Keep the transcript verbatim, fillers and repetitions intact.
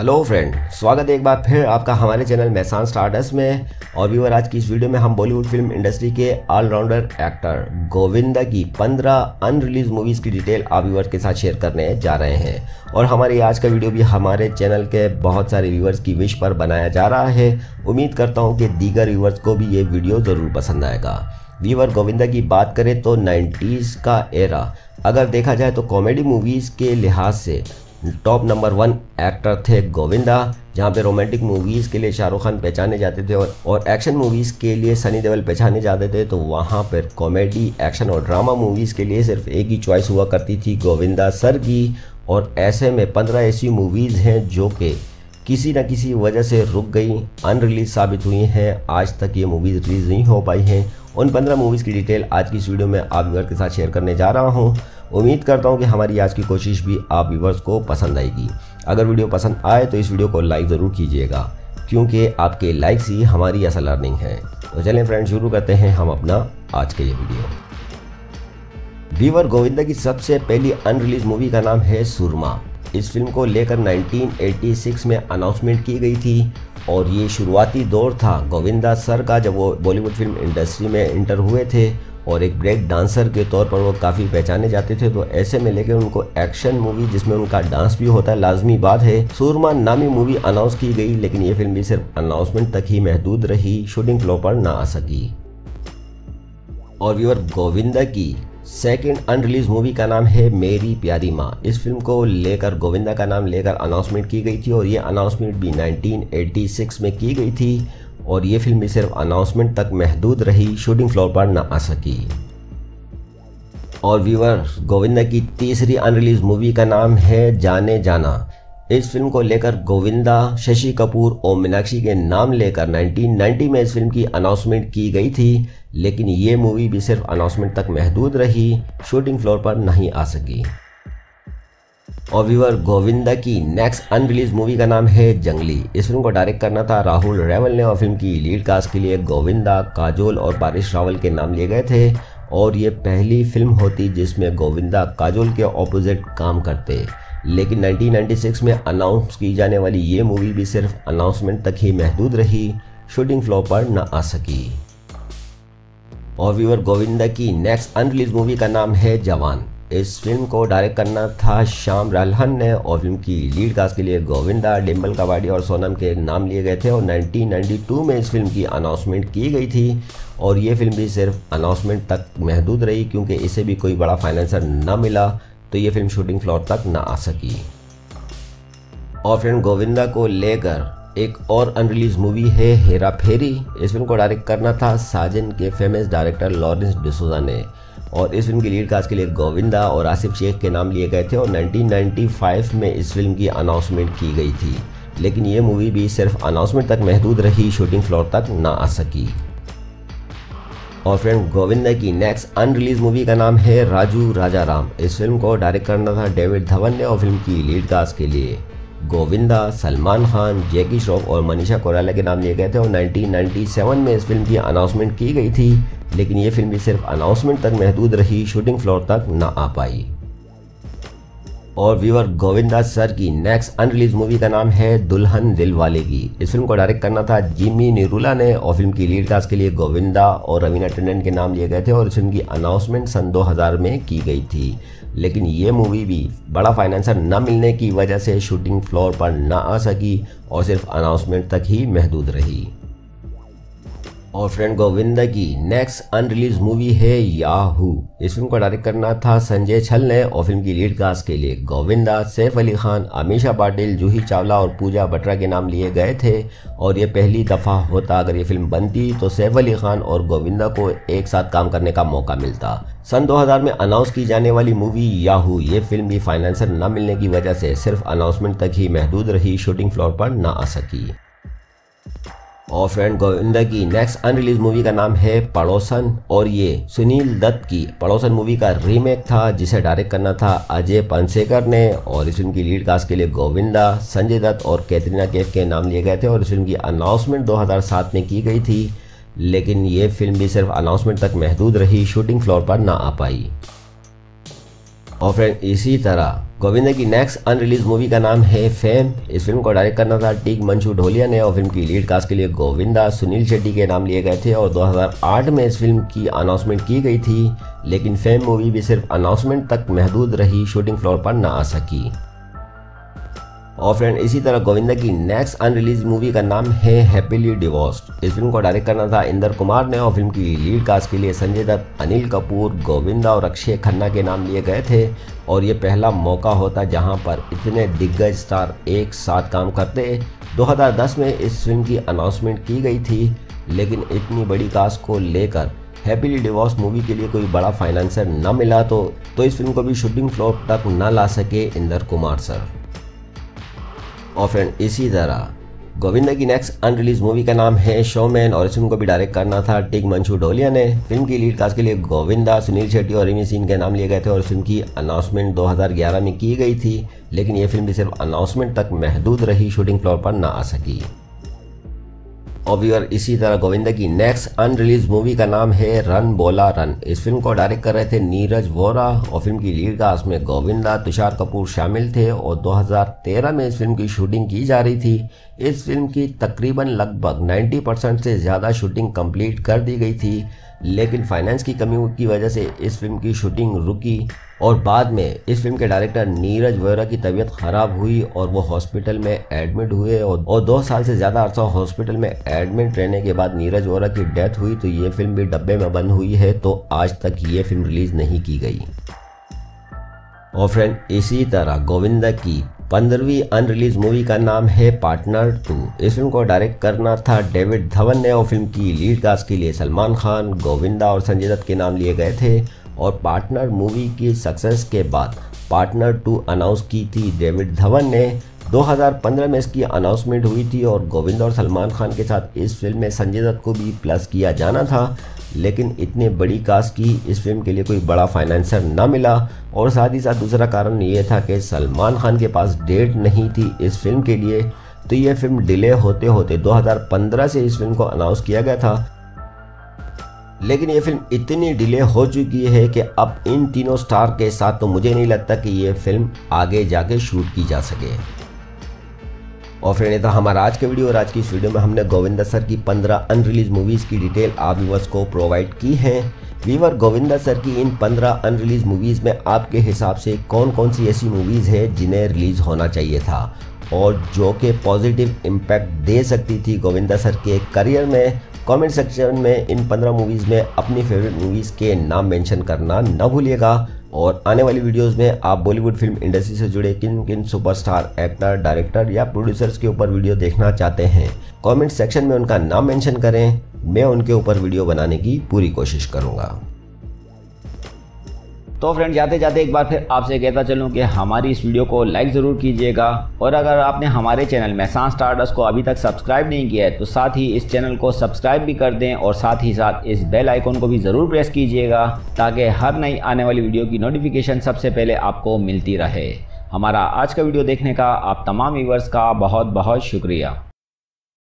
Hello friend, स्वागत है एक बार फिर आपका हमारे चैनल महसान स्टारडस्ट में। और व्यूअर, आज की इस वीडियो में हम बॉलीवुड फिल्म इंडस्ट्री के ऑलराउंडर एक्टर गोविंदा की पंद्रह अनरिलीज मूवीज़ की डिटेल आप व्यूअर्स के साथ शेयर करने जा रहे हैं। और हमारे आज का वीडियो भी हमारे चैनल के बहुत सारे व्यूअर्स की विश पर बनाया जा रहा है। उम्मीद करता हूँ कि दीगर व्यूअर्स को भी ये वीडियो ज़रूर पसंद आएगा। व्यूअर, गोविंदा की बात करें तो नाइन्टीज़ का एरा अगर देखा जाए तो कॉमेडी मूवीज़ के लिहाज से टॉप नंबर वन एक्टर थे गोविंदा, जहाँ पे रोमांटिक मूवीज़ के लिए शाहरुख खान पहचाने जाते थे और और एक्शन मूवीज़ के लिए सनी देओल पहचाने जाते थे। तो वहाँ पर कॉमेडी, एक्शन और ड्रामा मूवीज़ के लिए सिर्फ एक ही चॉइस हुआ करती थी गोविंदा सर की। और ऐसे में पंद्रह ऐसी मूवीज़ हैं जो कि किसी न किसी वजह से रुक गई, अनरिलीज साबित हुई हैं, आज तक ये मूवीज़ रिलीज़ नहीं हो पाई हैं। उन पंद्रह मूवीज़ की डिटेल आज की इस वीडियो में आप व्यूअर के साथ शेयर करने जा रहा हूँ। उम्मीद करता हूं कि हमारी आज की कोशिश भी आप व्यूअर्स को पसंद आएगी। अगर वीडियो पसंद आए तो इस वीडियो को लाइक ज़रूर कीजिएगा, क्योंकि आपके लाइक्स ही हमारी असल अर्निंग है। तो चलें फ्रेंड, शुरू करते हैं हम अपना आज के ये वीडियो। व्यूअर, गोविंदा की सबसे पहली अनरिलीज मूवी का नाम है सुरमा। इस फिल्म को लेकर नाइनटीन एटी सिक्स में अनाउंसमेंट की गई थी और ये शुरुआती दौर था गोविंदा सर का, जब वो बॉलीवुड फिल्म इंडस्ट्री में एंटर हुए थे और एक ब्रेक डांसर के तौर पर वो काफ़ी पहचाने जाते थे। तो ऐसे में लेकर उनको एक्शन मूवी जिसमें उनका डांस भी होता है, लाजमी बात है। सुरमा नामी मूवी अनाउंस की गई, लेकिन ये फिल्म भी सिर्फ अनाउंसमेंट तक ही महदूद रही, शूटिंग फ्लोर पर ना आ सकी। और व्यूअर, गोविंदा की सेकेंड अनरिलीज मूवी का नाम है मेरी प्यारी मां। इस फिल्म को लेकर गोविंदा का नाम लेकर अनाउंसमेंट की गई थी और ये अनाउंसमेंट भी नाइनटीन एटी सिक्स में की गई थी और ये फिल्म भी सिर्फ अनाउंसमेंट तक महदूद रही, शूटिंग फ्लोर पर ना आ सकी। और व्यूअर, गोविंदा की तीसरी अनरिलीज मूवी का नाम है जाने जाना। इस फिल्म को लेकर गोविंदा, शशि कपूर और मीनाक्षी के नाम लेकर नाइनटीन नाइंटी में इस फिल्म की अनाउंसमेंट की गई थी, लेकिन ये मूवी भी सिर्फ अनाउंसमेंट तक महदूद रही, शूटिंग फ्लोर पर नहीं आ सकी। और व्यूअर, गोविंदा की नेक्स्ट अनरिलीज मूवी का नाम है जंगली। इस फिल्म को डायरेक्ट करना था राहुल रावल ने और फिल्म की लीड कास्ट के लिए गोविंदा, काजोल और बारिश रावल के नाम लिए गए थे। और ये पहली फिल्म होती जिसमें गोविंदा काजोल के ऑपोजिट काम करते, लेकिन नाइनटीन नाइंटी सिक्स में अनाउंस की जाने वाली ये मूवी भी सिर्फ अनाउंसमेंट तक ही महदूद रही, शूटिंग फ्लोर पर ना आ सकी। और व्यूअर, गोविंदा की नेक्स्ट अनरिलीज मूवी का नाम है जवान। इस फिल्म को डायरेक्ट करना था श्याम रलहन ने और फिल्म की लीड कास्ट के लिए गोविंदा, डिम्पल कपाड़िया और सोनम के नाम लिए गए थे। और नाइनटीन नाइंटी टू में इस फिल्म की अनाउंसमेंट की गई थी और ये फिल्म भी सिर्फ अनाउंसमेंट तक महदूद रही, क्योंकि इसे भी कोई बड़ा फाइनेंसर न मिला, तो ये फिल्म शूटिंग फ्लोर तक ना आ सकी। और फ्रेंड, गोविंदा को लेकर एक और अनरिलीज मूवी है हेरा फेरी। इस फिल्म को डायरेक्ट करना था साजन के फेमस डायरेक्टर लॉरेंस डिसूजा ने और इस फिल्म की लीड कास्ट के लिए गोविंदा और आसिफ शेख के नाम लिए गए थे। और नाइनटीन नाइंटी फाइव में इस फिल्म की अनाउंसमेंट की गई थी, लेकिन ये मूवी भी सिर्फ अनाउंसमेंट तक महदूद रही, शूटिंग फ्लोर तक ना आ सकी। और फ्रेंड, गोविंदा की नेक्स्ट अनरिलीज मूवी का नाम है राजू राजा राम। इस फिल्म को डायरेक्ट करना था डेविड धवन ने और फिल्म की लीड कास्ट के लिए गोविंदा, सलमान खान, जेकी श्रॉफ और मनीषा कोराला के नाम लिए गए थे। और नाइनटीन नाइंटी सेवन में इस फिल्म की अनाउंसमेंट की गई थी, लेकिन ये फिल्म भी सिर्फ अनाउंसमेंट तक महदूद रही, शूटिंग फ्लोर तक ना आ पाई। और व्यूअर, गोविंदा सर की नेक्स्ट अनरिलीज मूवी का नाम है दुल्हन दिलवाले की। इस फिल्म को डायरेक्ट करना था जिमी निरूला ने और फिल्म की लीड कास्ट के लिए गोविंदा और रवीना टंडन के नाम लिए गए थे। और इस फिल्म की अनाउंसमेंट सन दो हज़ार में की गई थी, लेकिन ये मूवी भी बड़ा फाइनेंसर न मिलने की वजह से शूटिंग फ्लोर पर ना आ सकी और सिर्फ अनाउंसमेंट तक ही महदूद रही। और फ्रेंड, गोविंदा की नेक्स्ट अनरिलीज मूवी है याहू। इस फिल्म को डायरेक्ट करना था संजय छल ने और फिल्म की लीड कास्ट के लिए गोविंदा, सैफ अली खान, अमीषा पाटिल, जूही चावला और पूजा बट्रा के नाम लिए गए थे। और ये पहली दफ़ा होता, अगर ये फिल्म बनती तो सैफ अली खान और गोविंदा को एक साथ काम करने का मौका मिलता। सन दो हज़ार में अनाउंस की जाने वाली मूवी याहू, ये फिल्म भी फाइनेंसर न मिलने की वजह से सिर्फ अनाउंसमेंट तक ही महदूद रही, शूटिंग फ्लोर पर ना आ सकी। और फ्रेंड, गोविंदा की नेक्स्ट अनरिलीज मूवी का नाम है पड़ोसन और ये सुनील दत्त की पड़ोसन मूवी का रीमेक था, जिसे डायरेक्ट करना था अजय पानसेकर ने और इस फिल्म की लीड कास्ट के लिए गोविंदा, संजय दत्त और कैटरीना कैफ के नाम लिए गए थे। और इस फिल्म की अनाउंसमेंट दो हज़ार सात में की गई थी, लेकिन ये फिल्म भी सिर्फ अनाउंसमेंट तक महदूद रही, शूटिंग फ्लोर पर ना आ पाई। और फ्रेंड, इसी तरह गोविंदा की नेक्स्ट अनरिलीज मूवी का नाम है फेम। इस फिल्म को डायरेक्ट करना था टीक मंशू ढोलिया ने और फिल्म की लीड कास्ट के लिए गोविंदा, सुनील शेट्टी के नाम लिए गए थे और दो हज़ार आठ में इस फिल्म की अनाउंसमेंट की गई थी, लेकिन फेम मूवी भी सिर्फ अनाउंसमेंट तक महदूद रही, शूटिंग फ्लोर पर ना आ सकी। और फ्रेंड इसी तरह गोविंदा की नेक्स्ट अनरिलीज मूवी का नाम है हैप्पीली डिवोर्स्ड। इस फिल्म को डायरेक्ट करना था इंदर कुमार ने और फिल्म की लीड कास्ट के लिए संजय दत्त, अनिल कपूर, गोविंदा और अक्षय खन्ना के नाम लिए गए थे। और ये पहला मौका होता जहां पर इतने दिग्गज स्टार एक साथ काम करते। दो हज़ार दस में इस फिल्म की अनाउंसमेंट की गई थी, लेकिन इतनी बड़ी कास्ट को लेकर हैप्पीली डिवोर्स मूवी के लिए कोई बड़ा फाइनेंसर न मिला तो, तो इस फिल्म को भी शूटिंग फ्लोर तक न ला सके इंदर कुमार सर। और फ्रेंड इसी तरह गोविंदा की नेक्स्ट अनरिलीज मूवी का नाम है शोमैन और इस फिल्म को भी डायरेक्ट करना था टिक मंशू ढोलिया ने। फिल्म की लीड कास्ट के लिए गोविंदा, सुनील शेट्टी और रिमी सिंह के नाम लिए गए थे और फिल्म की अनाउंसमेंट दो हज़ार ग्यारह में की गई थी, लेकिन ये फिल्म भी सिर्फ अनाउंसमेंट तक महदूद रही, शूटिंग फ्लोर पर ना आ सकी। और व्यूअर इसी तरह गोविंदा की नेक्स्ट अनरिलीज मूवी का नाम है रन बोला रन। इस फिल्म को डायरेक्ट कर रहे थे नीरज वोरा और फिल्म की लीड कास्ट में गोविंदा, तुषार कपूर शामिल थे। और दो हज़ार तेरह में इस फिल्म की शूटिंग की जा रही थी। इस फिल्म की तकरीबन लगभग नब्बे परसेंट से ज़्यादा शूटिंग कंप्लीट कर दी गई थी, लेकिन फाइनेंस की कमी की वजह से इस फिल्म की शूटिंग रुकी और बाद में इस फिल्म के डायरेक्टर नीरज वोरा की तबीयत ख़राब हुई और वो हॉस्पिटल में एडमिट हुए और, और दो साल से ज़्यादा अरसा हॉस्पिटल में एडमिट रहने के बाद नीरज वोरा की डेथ हुई। तो ये फिल्म भी डब्बे में बंद हुई है, तो आज तक ये फिल्म रिलीज़ नहीं की गई। और फ्रेंड इसी तरह गोविंदा की पंद्रहवीं अनरिलीज मूवी का नाम है पार्टनर टू। इस फिल्म को डायरेक्ट करना था डेविड धवन ने और फिल्म की लीड कास्ट के लिए सलमान खान, गोविंदा और संजय दत्त के नाम लिए गए थे। और पार्टनर मूवी की सक्सेस के बाद पार्टनर टू अनाउंस की थी डेविड धवन ने। दो हज़ार पंद्रह में इसकी अनाउंसमेंट हुई थी और गोविंदा और सलमान खान के साथ इस फिल्म में संजय दत्त को भी प्लस किया जाना था, लेकिन इतने बड़ी कास्ट की इस फिल्म के लिए कोई बड़ा फाइनेंसर ना मिला। और साथ ही साथ दूसरा कारण ये था कि सलमान खान के पास डेट नहीं थी इस फिल्म के लिए, तो ये फिल्म डिले होते होते दो हज़ार पंद्रह से इस फिल्म को अनाउंस किया गया था, लेकिन ये फिल्म इतनी डिले हो चुकी है कि अब इन तीनों स्टार के साथ तो मुझे नहीं लगता कि ये फिल्म आगे जाके शूट की जा सके। और फ्रेंड ये था हमारा आज के वीडियो और आज की इस वीडियो में हमने गोविंदा सर की पंद्रह अनरिलीज मूवीज़ की डिटेल आप व्यूअर्स को प्रोवाइड की है। व्यूअर गोविंदा सर की इन पंद्रह अनरिलीज मूवीज़ में आपके हिसाब से कौन कौन सी ऐसी मूवीज़ है जिन्हें रिलीज़ होना चाहिए था और जो कि पॉजिटिव इम्पैक्ट दे सकती थी गोविंदा सर के करियर में। कमेंट सेक्शन में इन पंद्रह मूवीज़ में अपनी फेवरेट मूवीज़ के नाम मेंशन करना ना भूलिएगा। और आने वाली वीडियोस में आप बॉलीवुड फिल्म इंडस्ट्री से जुड़े किन किन सुपरस्टार, एक्टर, डायरेक्टर या प्रोड्यूसर्स के ऊपर वीडियो देखना चाहते हैं, कमेंट सेक्शन में उनका नाम मेंशन करें, मैं उनके ऊपर वीडियो बनाने की पूरी कोशिश करूँगा। तो फ्रेंड जाते जाते एक बार फिर आपसे कहता चलूं कि हमारी इस वीडियो को लाइक ज़रूर कीजिएगा और अगर आपने हमारे चैनल महसान स्टारडस्ट को अभी तक सब्सक्राइब नहीं किया है तो साथ ही इस चैनल को सब्सक्राइब भी कर दें और साथ ही साथ इस बेल आइकॉन को भी ज़रूर प्रेस कीजिएगा ताकि हर नई आने वाली वीडियो की नोटिफिकेशन सबसे पहले आपको मिलती रहे। हमारा आज का वीडियो देखने का आप तमाम व्यूअर्स का बहुत बहुत शुक्रिया।